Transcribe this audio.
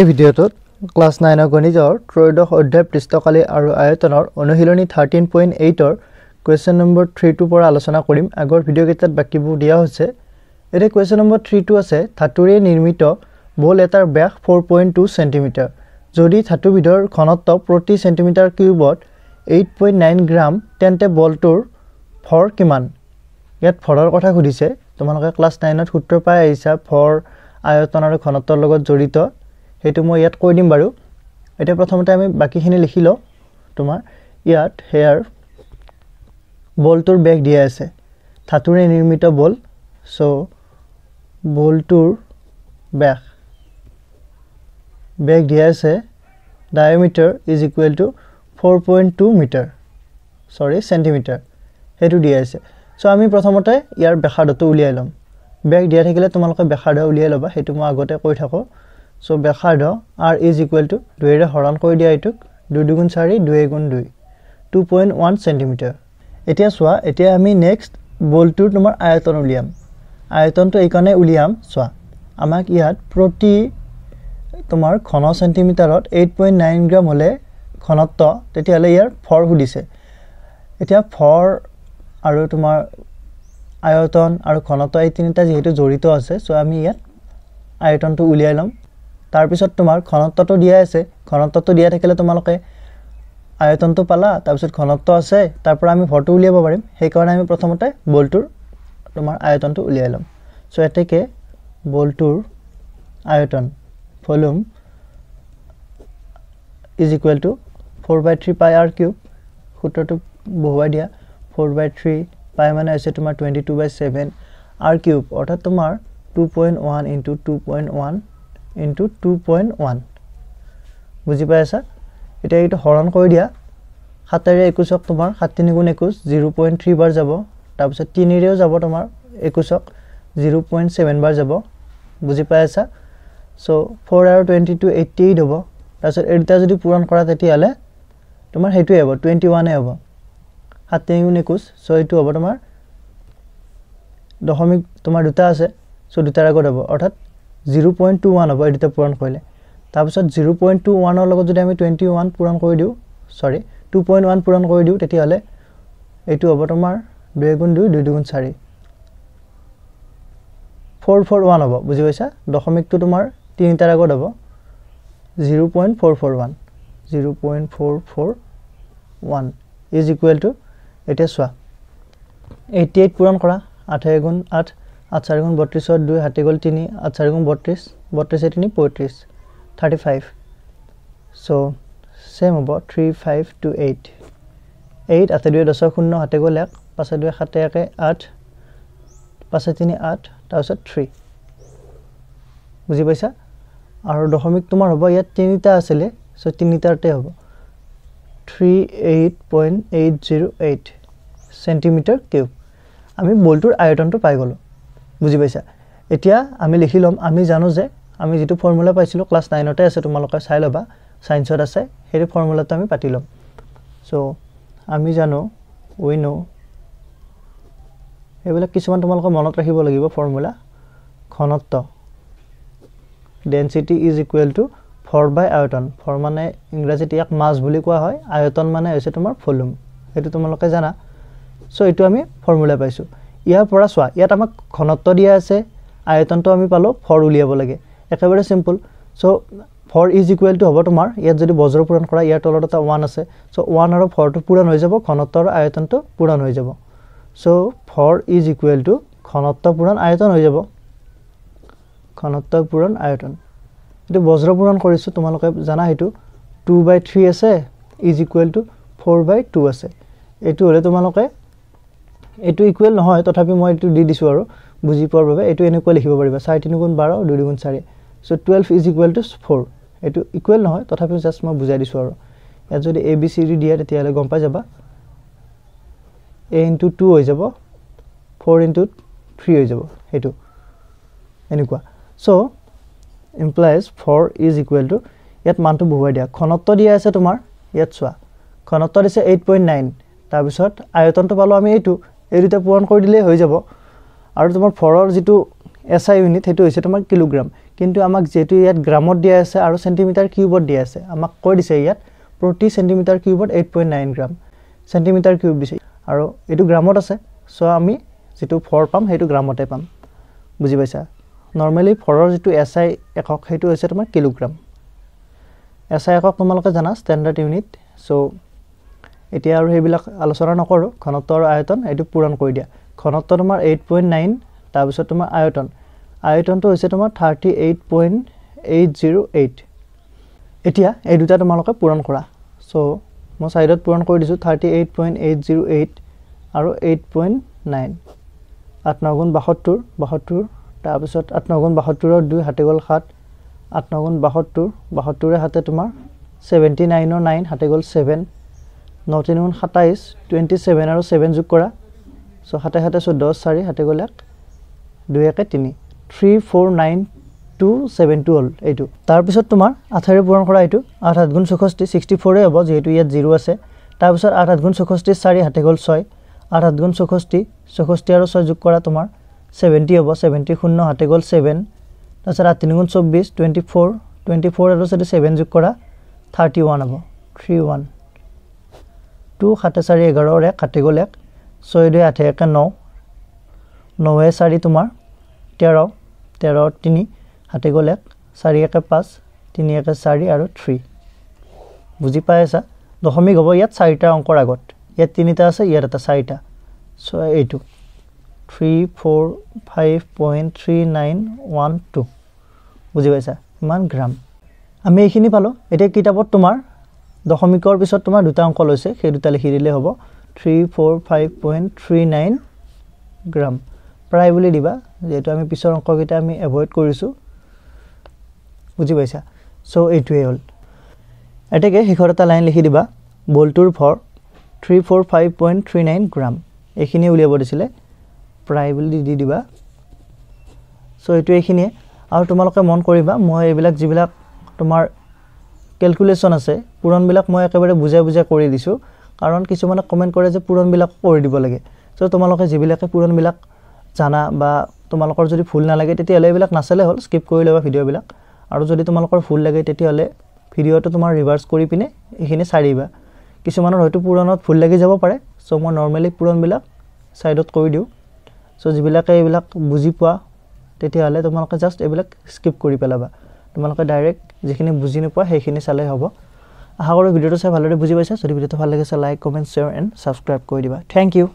এই ভিডিওটোত ক্লাস 9 গণিতৰ 13 অধ্যায় পৃষ্ঠকালি আৰু আয়তনৰ অনুশীলনী 13.8 ৰ क्वेश्चन নম্বৰ 3 টু পৰা আলোচনা কৰিম। আগৰ ভিডিও কেইটাত বাকিবোৰ দিয়া হৈছে। এৰে क्वेश्चन নম্বৰ 3 টু আছে ধাতুৰে নিৰ্মিত বল এটাৰ ব্যাস 4.2 সেমি। যদি ধাতু বিধৰ ঘনত্ব প্ৰতি সেমি কিউবত 8.9 গ্ৰাম তেন্তে বলটোৰ ভৰ কিমান? ইয়াত ভৰৰ কথা খুদিছে। তোমালোকে ক্লাস 9ত সূত্ৰ পাই আইছা ভৰ আয়তন আৰু ঘনত্বৰ লগত জড়িত। हेतु मैं इतना कह दीम बारू एटा प्रथमते बाकी लिखी लो तुमार इतना हेयर बलटोर बेग दिया आछे धातुरे निर्मित बल सो बलटोर बेग दिया आछे diameter is equal to 4.2 metre sorry centimetre हेतु दिया आछे सो आमी प्रथमते इयार बेखाडतो उलियाइ लम बेग दिया थाकिले तुमालोके बेखाड उलियाइ लबा हेतु मैं आगते কৈ থাকো सो बेखार्ध आर इज इक्वल टू दुएरे हरण कर दिया इटुक 2 × 4 = 2 × 2 2.1 सेंटीमीटर। एटिया चुआ एटिया आमी नेक्स्ट बलटोर तुमार आयतन उलियाम आयतन तो एकने उलियाम चुआ आमाक इयात प्रति तुमार घन सेंटीमीटरत 8.9 ग्राम होले घनत्व तेतियाले इयार भर हुदिसे। एटिया भर आरो तुमार आयतन आरो घनत्व ए तीनटा जेहेतु जड़ित आछे सो आमी इयात आयतन तो उलियाइ लम तार पिছত तुमार घनत्वটো দিয়া আছে ঘনত্বটো দিয়া থাকিলে তোমালকে আয়তনটো পালা তাৰ পিছত ঘনত্ব আছে তাৰ পৰা আমি ভৰটো উলিয়াব পাৰিম। সেই কাৰণে আমি প্ৰথমতে বলটোৰ তোমাৰ আয়তনটো উলিয়াই লম সো এটাকে বলটোৰ আয়তন ভলিউম ইজ ইকুৱেল টু 4/3 পাই r কিউব সূত্ৰটো বহুৱাই দিয়া 4/3 পাই মানে আছে তোমাৰ 22/7 r কিউব অৰ্থাৎ তোমাৰ 2.1 × 2.1 × 2.1 बुझी पासा इतना तो हरण कर दिया 7-21 तुम 7-3-21 0.3 बार जा तार 3 जा तुम 21 0.7 बार जा बुझी पासा सो 4 और 22 88 हम तार जो पूरण करा तुम सीटे हम 21 हम 7-3-21 सो यू हम तुम दशमिक तुम दूटा आसे सो दूटार आगत हम अर्थात 0.21 हम ये पूरण करें तार 0.21 जो 21 पूरण कर दूँ सॉरी 2.1 पूरण कर दूँ तू हम तुम 2 × 2 = 2 × 4 441 हम बुझी पासा दशमिक तो तुम 3 आगत हम 0.441 इज इक्वल टू एटा चुआ 88 पूरण करा 8 × 8 8 × 4 = 32 7 × 3 8 × 4 = 32 35 सो सेम हम 35 to 8 8 8 × 2 = 10 7 × 1 5 × 2 = 7 8 5 × 3 = 8 3 बुझी पासा और दशमिक तुम हम इतना आसे सो 3 हम 38.808 सेंटीमीटर किऊब आम बलटोर आयतन तो पाई गलो बुझी पासा। एटिया आमी लिखी लम आमी जानो जे आमी जितु फर्मुला पाइसिलो क्लास 9 आछे तुमालोके चाइ लबा साइंसत आछे हेरि फर्मुलाटा आमी पाति लम सो आमी जानो वी नो एबिलाक किछुमान तुमालोके मनत राखिब लागिब फर्मुला घनत्व डेन्सिटी इज इक्वल टू भर बाय आयतन भर माने इंग्राजीत इयाक मास बुली कोवा हय आयतन माने होइसे तुमार भलिउम हेतु तुमालोके जाना सो एतु आमी फर्मुला पाइसु। ইয়াৰ পৰা চোৱা ইয়াত আমাক ঘনত্ব দিয়া আছে আয়তনটো আমি পালো ভৰ উলিয়াব লাগে একেবাৰে সিম্পল সো ভৰ ইজ ইকুৱেল টু হ'ব তোমাৰ ইয়াত যদি বজ্ৰ পূৰণ কৰা ইয়াৰ তলত এটা 1 আছে সো 1 আৰু ভৰটো পূৰণ হৈ যাব ঘনত্ব আৰু আয়তনটো পূৰণ হৈ যাব সো ভৰ ইজ ইকুৱেল টু ঘনত্ব পূৰণ আয়তন হৈ যাব ঘনত্ব পূৰণ আয়তন এটো বজ্ৰ পূৰণ কৰিছো তোমালোকে জানা হেতু 2/3 আছে ইজ ইকুৱেল টু 4/2 আছে এটো হলে তোমালোকে एटू इक्वल নহয় तथापि মই এটু দি দিছো আৰু বুজি পোৱাৰ বাবে এটু এনেকৈ লিখিব পাৰিবা 4 × 3 = 12 2 × 4 সো 12 इज इक्वल टू 4 एटू इक्वल নহয় तथापि জাস্ট মই বুজাই দিছো আৰু এ যদি ए बी सी डी দিয়া তেতিয়ালে গম পাই যাবা a × 2 হৈ যাব 4 × 3 হৈ যাব হেতু এনেকুৱা so implies 4 is equal to ইয়াত মানটো বহুৱাই দিয়া ঘনত্ব দিয়া আছে তোমাৰ ইয়াত চোৱা ঘনত্ব দিছে 8.9 তাৰ পিছত আয়তনটো পালো আমি এটু এই দুটা পূৰণ কৰি দিলে হৈ যাব আৰু তোমাৰ ফৰৰ যেটো SI unit hetu hoise tomar kilogram kintu amak jetu yat gramot dia ase aru centimeter cubed dia ase amak koi dise yat proti centimeter cubed 8.9 gram centimeter cube dise aru etu gramot ase so ami jetu for pam hetu gramote pam buji paisa normally for jetu SI ekok hetu hoise tomar kilogram SI ekok tomaloke jana standard unit so etia aru hebilak alochona nokoru ghonottor ayoton etu puran koi dia ghonottor tomar 8.9 ताबिसो तुमा आयतन आयतन तो इसे तुमा 38.808 इतिया ए दुटा तुमा लोके पूरण करा सो म साइडत पूरण करि दिसु 38.808 आरो 8.9 8 9 गुण 72 72 ताबिसत 8 9 गुण 72 र 2 हाते गल 7 8 9 गुण 72 72 रे हाते तुमा 79 र 9 हाते गल 7 9 3 गुण 27 27 आरो 7 जुग करा सो हाते हाते सो 10 सारी हाते गल 349,272 হ'ল এইটো তাৰ পিছত তোমাৰ 8 ৰে পূৰণ কৰা এইটো 8 8 গুণ 64 64 এ হ'ব যেহেতু ইয়াত 0 আছে তাৰ পিছত 8 8 গুণ 64 4 হাতে গ'ল 6 8 8 গুণ 64 64 আৰু 6 যোগ কৰা তোমাৰ 70 হ'ব 70 শূন্য হাতে গ'ল 7 তাৰ পিছত 3 গুণ 24 24 24 আৰু 7 যোগ কৰা 31 হ'ব 31 2 7 4 11 ৰে হাতে গ'ল 1 6 2 8 1 9 9 4 তোমাৰ 13 13 3 হাতে গ'ল 1 4 1 5 3 1 4 আৰু 3 বুজি পাইছা দশমিক হ'ব ইয়াত 4 টা অংকৰ আগত ইয়াত 3 টা আছে ইয়াত এটা 4 টা সো এইটো 345.3912 বুজি পাইছা মান গ্রাম আমি এইখিনি পালো এটা কিতাপত তোমাৰ দশমিকৰ পিছত তোমাৰ দুটা অংক লৈছে সেই দুটা লিখি দিলে হ'ব 345.39 গ্রাম प्राय बोली दिबा जेतु आमी पिसर अंक किटा आमी अवॉइड करिसु बुझि पाइसा सो एटुए होल एटेके हिखरता लाइन लिखि दिबा बोल्टुर फर 345.39 ग्राम एखिनि उलियाब दिसिले प्राय बोली दि दिबा सो एटु एखिनि आरो तुमालके मन करिबा म एबिलाक जिबिलाक तुमार ক্যালকুলেশন আছে পুরন বিলাক মই একেবারে বুঝা বুঝা কৰি দিছো কাৰণ কিছুমানে কমেন্ট কৰে যে পুৰন বিলাক কৰি দিব লাগে সো তোমালোকে জিবিলাকে পুৰন বিলাক জানা বা তোমালোকৰ যদি ফুল নালাগে তেতিয়া এলে বিলাক নাছলে হল স্কিপ কৰি লবা ভিডিঅ বিলাক আৰু যদি তোমালোকৰ ফুল লাগে তেতিয়া এলে ভিডিঅটো তোমাৰ ৰিভাৰ্স কৰি পিনে এখিনি ছাৰিবা কিছুমানৰ হয়তো পুৰণত ফুল লাগি যাব পাৰে সো মই নৰমালি পুৰণ বিলাক সাইডত কৰি দিও সো জিবিলাকে এবিলাক বুজি পোৱা তেতিয়া এলে তোমালোকে জাস্ট এবিলাক স্কিপ কৰি পেলাবা তোমালোকে ডাইৰেক্ট যেখিনি বুজি নোপোৱা হেখিনি চালে হ'ব আশা কৰো ভিডিঅটো চাই ভালদৰে বুজি পাইছা যদি ভিডিঅটো ভাল লাগিছে like comment share and subscribe কৰি দিবা থ্যাংক ইউ